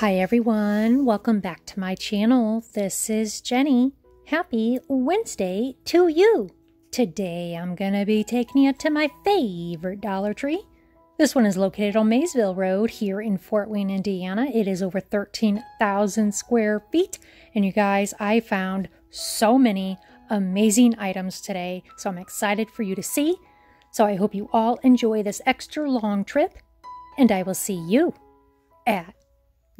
Hi everyone, welcome back to my channel. This is Jenny. Happy Wednesday to you. Today I'm gonna be taking you to my favorite Dollar Tree. This one is located on Maysville Road here in Fort Wayne, Indiana. It is over 13,000 square feet. And you guys, I found so many amazing items today. So I'm excited for you to see. So I hope you all enjoy this extra long trip. And I will see you at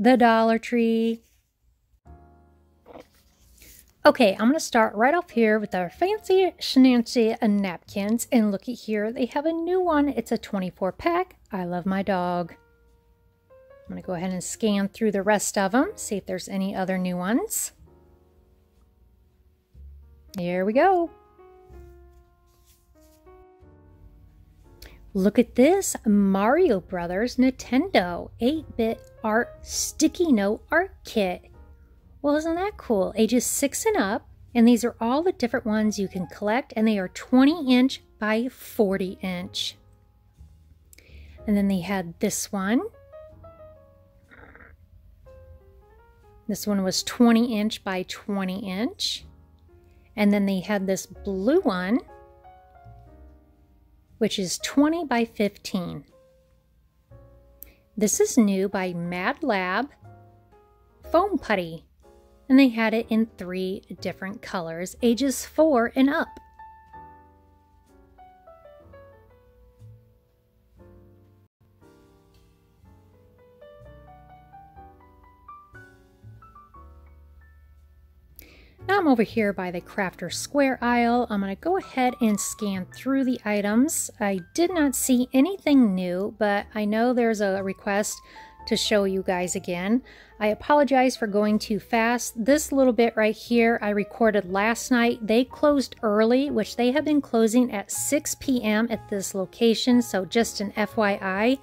the Dollar Tree. Okay, I'm going to start right off here with our fancy schnancy napkins. And looky here, they have a new one. It's a 24 pack. I love my dog. I'm going to go ahead and scan through the rest of them. See if there's any other new ones. Here we go. Look at this, Mario Brothers Nintendo 8-bit art sticky note art kit. Well, isn't that cool? Ages 6 and up, and these are all the different ones you can collect, and they are 20-inch by 40-inch. And then they had this one. This one was 20-inch by 20-inch. And then they had this blue one, which is 20 by 15. This is new by Mad Lab Foam Putty. And they had it in 3 different colors, ages 4 and up. Now I'm over here by the Crafter Square aisle. I'm going to go ahead and scan through the items. I did not see anything new, but I know there's a request to show you guys again. I apologize for going too fast. This little bit right here I recorded last night. They closed early, which they have been closing at 6 p.m. at this location, so just an FYI.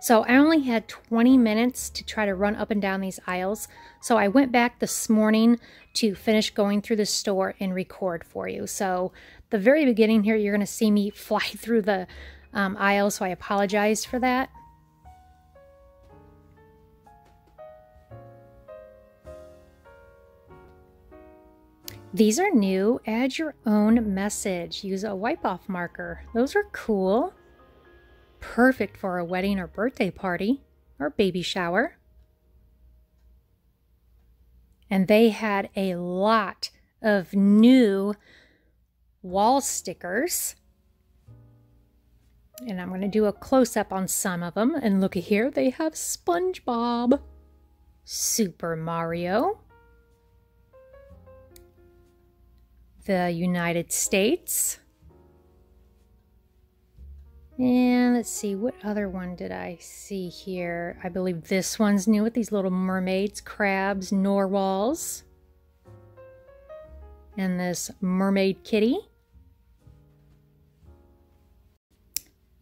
So I only had 20 minutes to try to run up and down these aisles, so I went back this morning to finish going through the store and record for you. So the very beginning here, you're going to see me fly through the aisle, so I apologize for that. These are new. Add your own message. Use a wipe-off marker. Those are cool. Perfect for a wedding or birthday party or baby shower. And they had a lot of new wall stickers. And I'm going to do a close-up on some of them. And look here, they have SpongeBob, Super Mario, the United States. And let's see, what other one did I see here? I believe this one's new with these little mermaids, crabs, narwhals, and this mermaid kitty.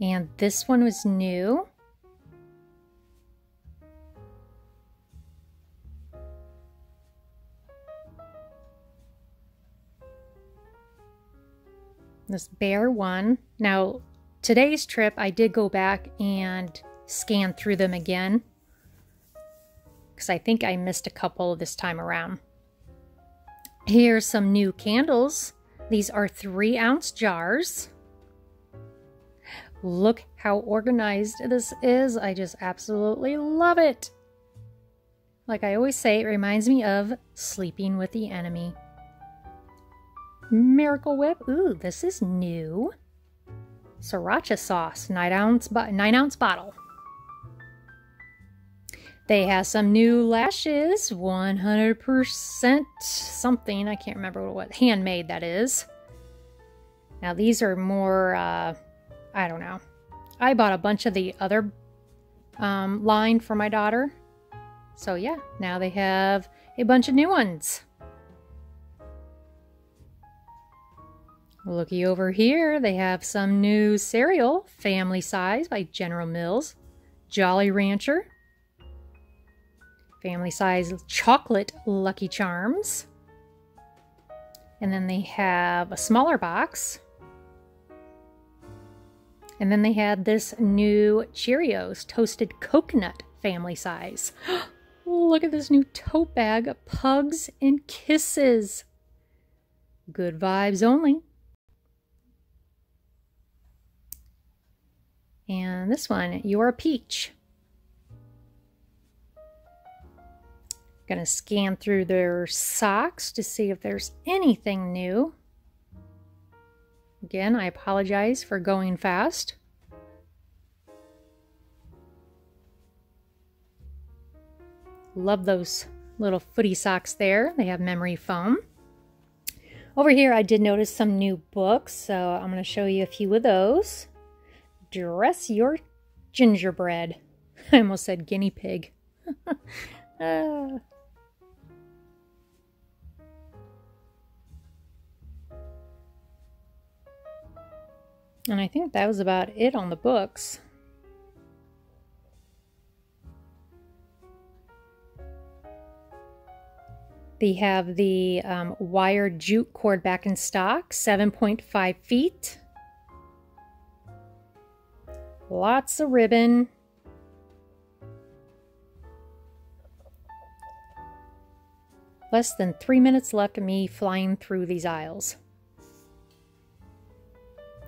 And this one was new. This bear one. Now, today's trip, I did go back and scan through them again, because I think I missed a couple this time around. Here's some new candles. These are 3-ounce jars. Look how organized this is. I just absolutely love it. Like I always say, it reminds me of Sleeping with the Enemy. Miracle Whip. Ooh, this is new. Sriracha sauce, 9-ounce bottle. They have some new lashes, 100% something. I can't remember what handmade that is. Now these are more, I don't know. I bought a bunch of the other line for my daughter. So yeah, now they have a bunch of new ones. Looky over here, they have some new cereal, family size by General Mills, Jolly Rancher, family size chocolate Lucky Charms, and then they have a smaller box, and then they had this new Cheerios, toasted coconut family size. Look at this new tote bag of Pugs and Kisses. Good vibes only. And this one, You're a Peach. Gonna scan through their socks to see if there's anything new. Again, I apologize for going fast. Love those little footy socks there. They have memory foam. Over here, I did notice some new books, so I'm gonna show you a few of those. Dress Your Gingerbread. I almost said guinea pig. And I think that was about it on the books. They have the wired jute cord back in stock, 7.5 feet. Lots of ribbon. Less than 3 minutes left of me flying through these aisles.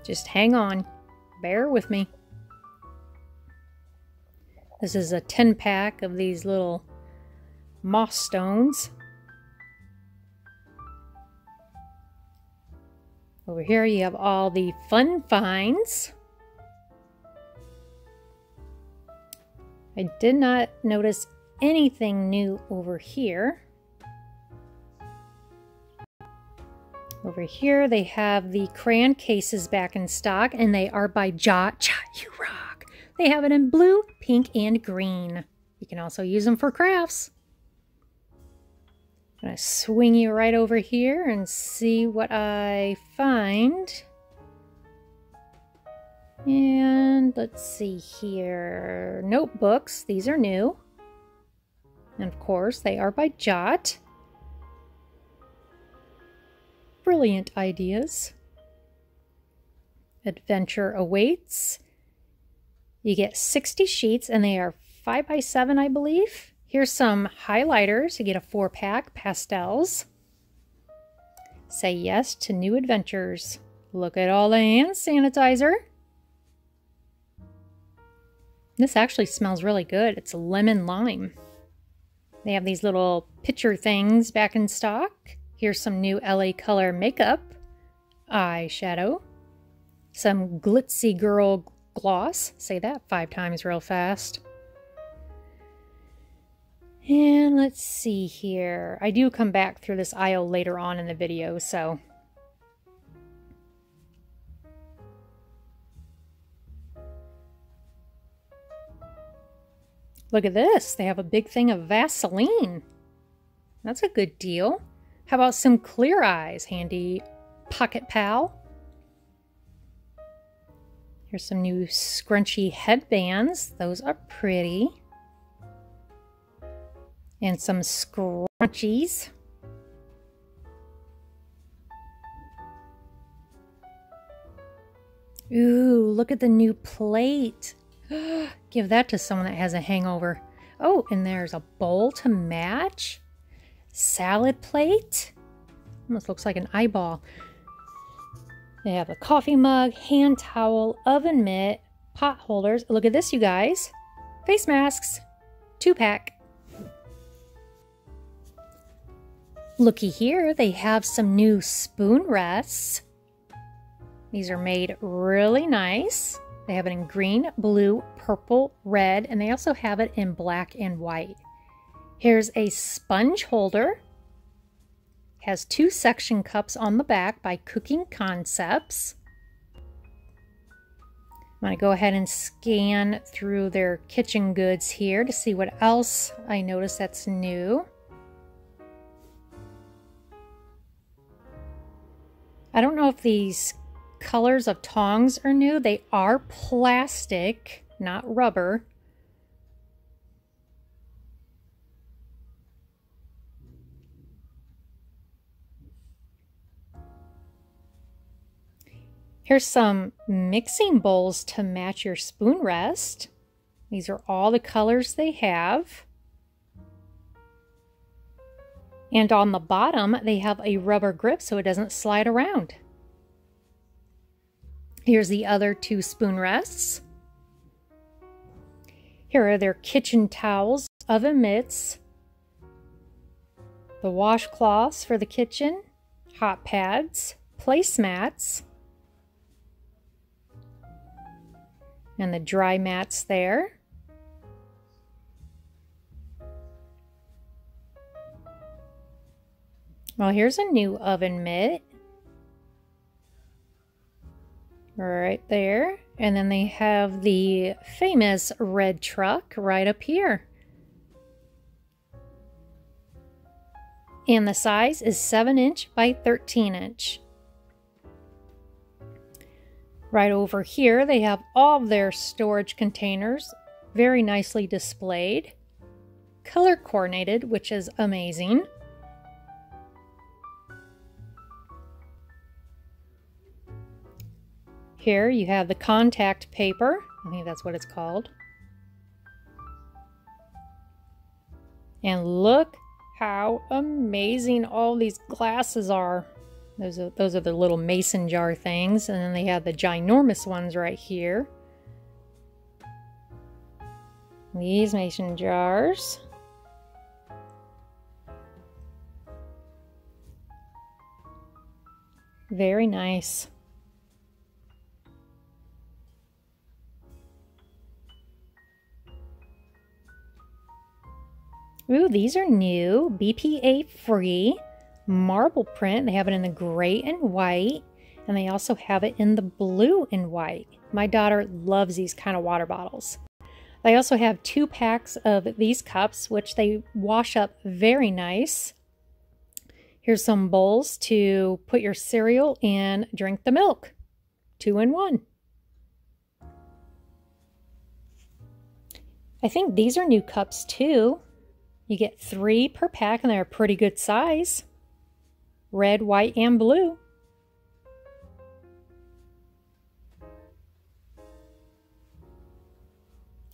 Just hang on. Bear with me. This is a 10-pack of these little moss stones. Over here you have all the fun finds. I did not notice anything new over here. Over here they have the crayon cases back in stock, and they are by Jot. You rock! They have it in blue, pink, and green. You can also use them for crafts. I'm going to swing you right over here and see what I find. And let's see here. Notebooks. These are new. And of course, they are by Jot. Brilliant ideas. Adventure awaits. You get 60 sheets, and they are 5x7, I believe. Here's some highlighters. You get a 4-pack. Pastels. Say yes to new adventures. Look at all the hand sanitizer. This actually smells really good. It's lemon lime. They have these little pitcher things back in stock. Here's some new LA Color makeup, eyeshadow, some glitzy girl gloss. Say that 5 times real fast. And let's see here. I do come back through this aisle later on in the video, so. Look at this. They have a big thing of Vaseline. That's a good deal. How about some Clear Eyes? Handy Pocket Pal. Here's some new scrunchy headbands. Those are pretty. And some scrunchies. Ooh, look at the new plate. Give that to someone that has a hangover. Oh, and there's a bowl to match. Salad plate. Almost looks like an eyeball. They have a coffee mug, hand towel, oven mitt, pot holders. Look at this, you guys. Face masks. 2-pack. Looky here. They have some new spoon rests. These are made really nice. They have it in green, blue, purple, red, and they also have it in black and white. Here's a sponge holder. Has 2 suction cups on the back by Cooking Concepts. I'm going to go ahead and scan through their kitchen goods here to see what else I notice that's new. I don't know if these colors of tongs are new. They are plastic, not rubber. Here's some mixing bowls to match your spoon rest. These are all the colors they have. And on the bottom, they have a rubber grip so it doesn't slide around. Here's the other two spoon rests. Here are their kitchen towels, oven mitts, the washcloths for the kitchen, hot pads, placemats, and the dry mats there. Well, here's a new oven mitt right there. And then they have the famous red truck right up here. And the size is 7" by 13". Right over here, they have all of their storage containers very nicely displayed, color coordinated, which is amazing. Here you have the contact paper, I think that's what it's called. And look how amazing all these glasses are. Those are the little mason jar things, and then they have the ginormous ones right here. These mason jars. Very nice. Ooh, these are new, BPA-free, marble print. They have it in the gray and white, and they also have it in the blue and white. My daughter loves these kind of water bottles. They also have 2 packs of these cups, which they wash up very nice. Here's some bowls to put your cereal and drink the milk. 2 in 1. I think these are new cups too. You get 3 per pack, and they're a pretty good size. Red, white, and blue.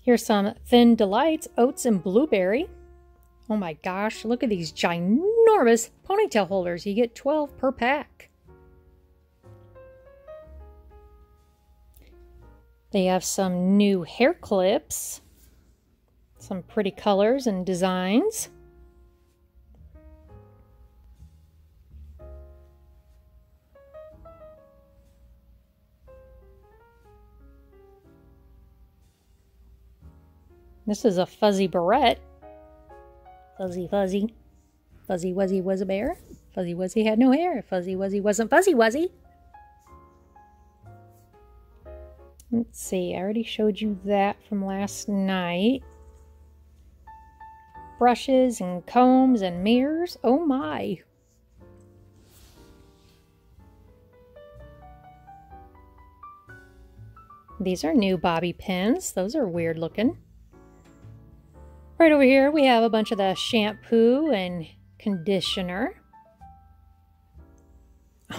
Here's some Thin Delights, oats and blueberry. Oh my gosh, look at these ginormous ponytail holders. You get 12 per pack. They have some new hair clips. Some pretty colors and designs. This is a fuzzy barrette. Fuzzy, fuzzy. Fuzzy Wuzzy was a bear. Fuzzy Wuzzy had no hair. Fuzzy Wuzzy wasn't Fuzzy Wuzzy. Let's see, I already showed you that from last night. Brushes and combs and mirrors. Oh my. These are new bobby pins. Those are weird looking. Right over here we have a bunch of the shampoo and conditioner.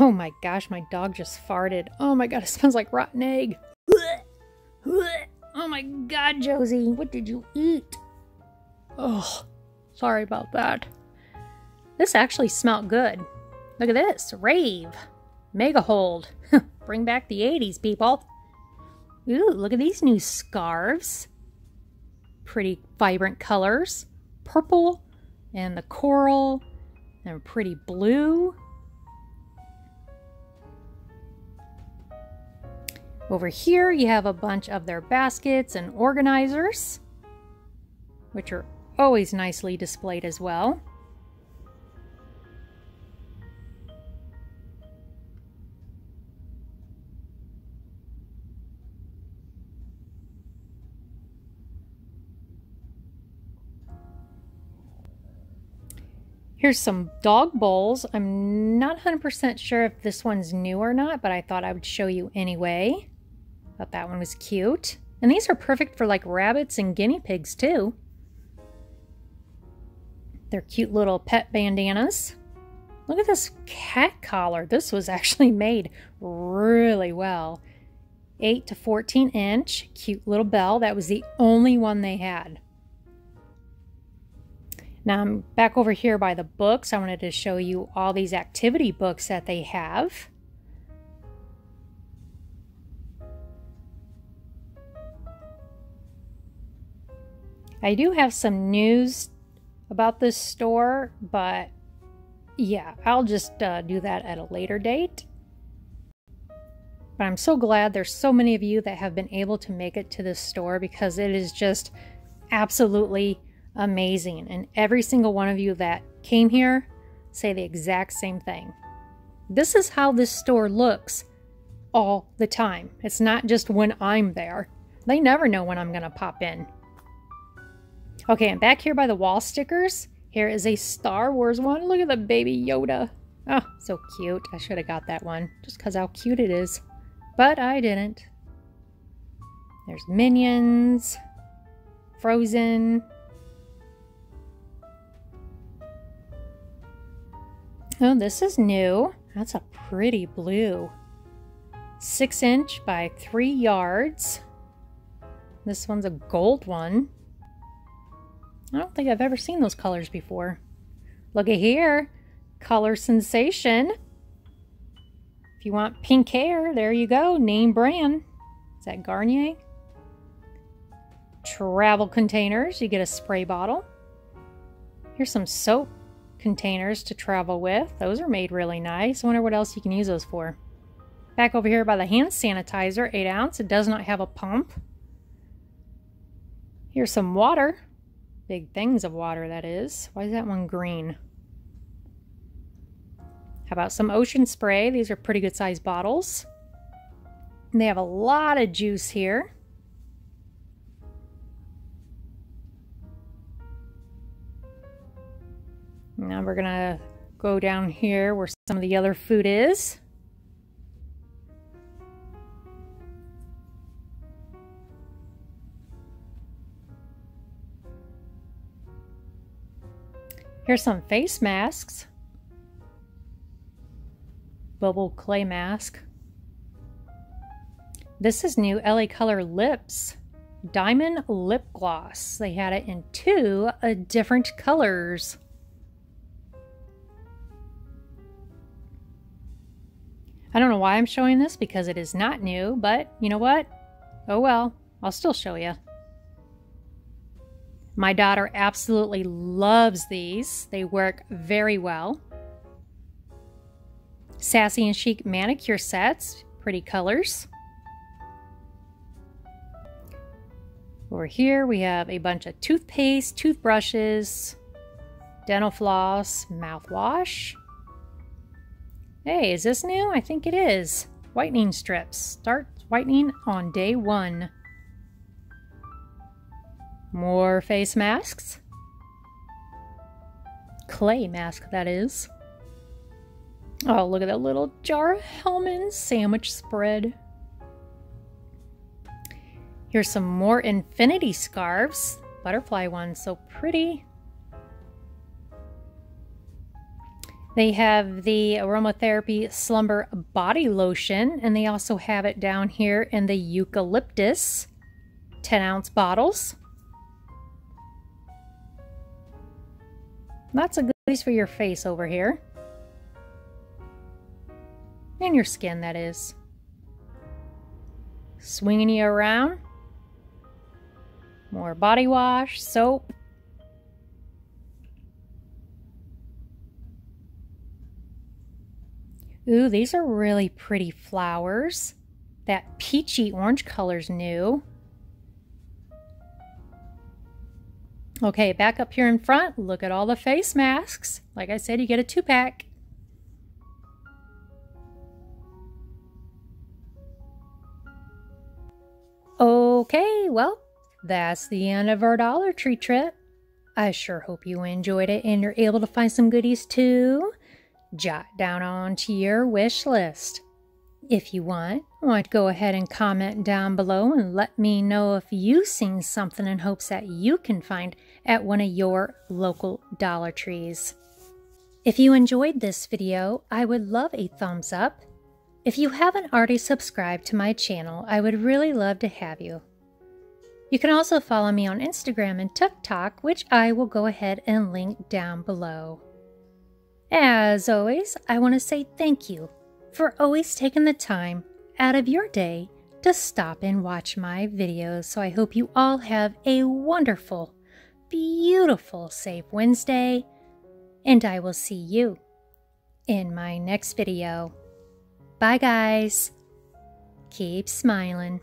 Oh my gosh, my dog just farted. Oh my god, it smells like rotten egg. Oh my god, Josie, what did you eat? Oh, sorry about that. This actually smelled good. Look at this. Rave. Mega hold. Bring back the 80s, people. Ooh, look at these new scarves. Pretty vibrant colors. Purple and the coral and pretty blue. Over here you have a bunch of their baskets and organizers, which are always nicely displayed as well. Here's some dog bowls. I'm not 100% sure if this one's new or not, but I thought I would show you anyway. Thought that one was cute. And these are perfect for like rabbits and guinea pigs too. They're cute little pet bandanas. Look at this cat collar. This was actually made really well. 8 to 14 inch, cute little bell. That was the only one they had. Now I'm back over here by the books. I wanted to show you all these activity books that they have. I do have some news about this store, but yeah, I'll just do that at a later date. But I'm so glad there's so many of you that have been able to make it to this store, because it is just absolutely amazing. And every single one of you that came here say the exact same thing. This is how this store looks all the time. It's not just when I'm there. They never know when I'm going to pop in. Okay, I'm back here by the wall stickers. Here is a Star Wars one. Look at the baby Yoda. Oh, so cute. I should have got that one just because how cute it is. But I didn't. There's Minions. Frozen. Oh, this is new. That's a pretty blue. 6" by 3 yards. This one's a gold one. I don't think I've ever seen those colors before. Look at here. Color Sensation. If you want pink hair, there you go. Name brand. Is that Garnier? Travel containers. You get a spray bottle. Here's some soap containers to travel with. Those are made really nice. I wonder what else you can use those for. Back over here by the hand sanitizer. 8 ounce. It does not have a pump. Here's some water. Big things of water, that is. Why is that one green? How about some Ocean Spray? These are pretty good sized bottles. And they have a lot of juice here. Now we're gonna go down here where some of the other food is. Here's some face masks. Bubble clay mask. This is new. LA Color Lips. Diamond Lip Gloss. They had it in 2 different colors. I don't know why I'm showing this because it is not new, but you know what? Oh well, I'll still show you. My daughter absolutely loves these. They work very well. Sassy and Chic manicure sets. Pretty colors. Over here we have a bunch of toothpaste, toothbrushes, dental floss, mouthwash. Hey, is this new? I think it is. Whitening strips. Start whitening on day 1. More face masks. Clay mask, that is. Oh, look at that little jar of Hellman's sandwich spread. Here's some more infinity scarves. Butterfly ones, so pretty. They have the Aromatherapy Slumber Body Lotion, and they also have it down here in the Eucalyptus 10-ounce bottles. Lots of goodies for your face over here. And your skin, that is. Swinging you around. More body wash, soap. Ooh, these are really pretty flowers. That peachy orange color's new. Okay, back up here in front, look at all the face masks. Like I said, you get a 2-pack. Okay, well, that's the end of our Dollar Tree trip. I sure hope you enjoyed it and you're able to find some goodies too. Jot down onto your wish list. If you want to go ahead and comment down below and let me know if you've seen something in hopes that you can find at one of your local Dollar Trees. If you enjoyed this video, I would love a thumbs up. If you haven't already subscribed to my channel, I would really love to have you. You can also follow me on Instagram and TikTok, which I will go ahead and link down below. As always, I want to say thank you for always taking the time out of your day to stop and watch my videos. So I hope you all have a wonderful, beautiful, safe Wednesday, and I will see you in my next video. Bye guys. Keep smiling.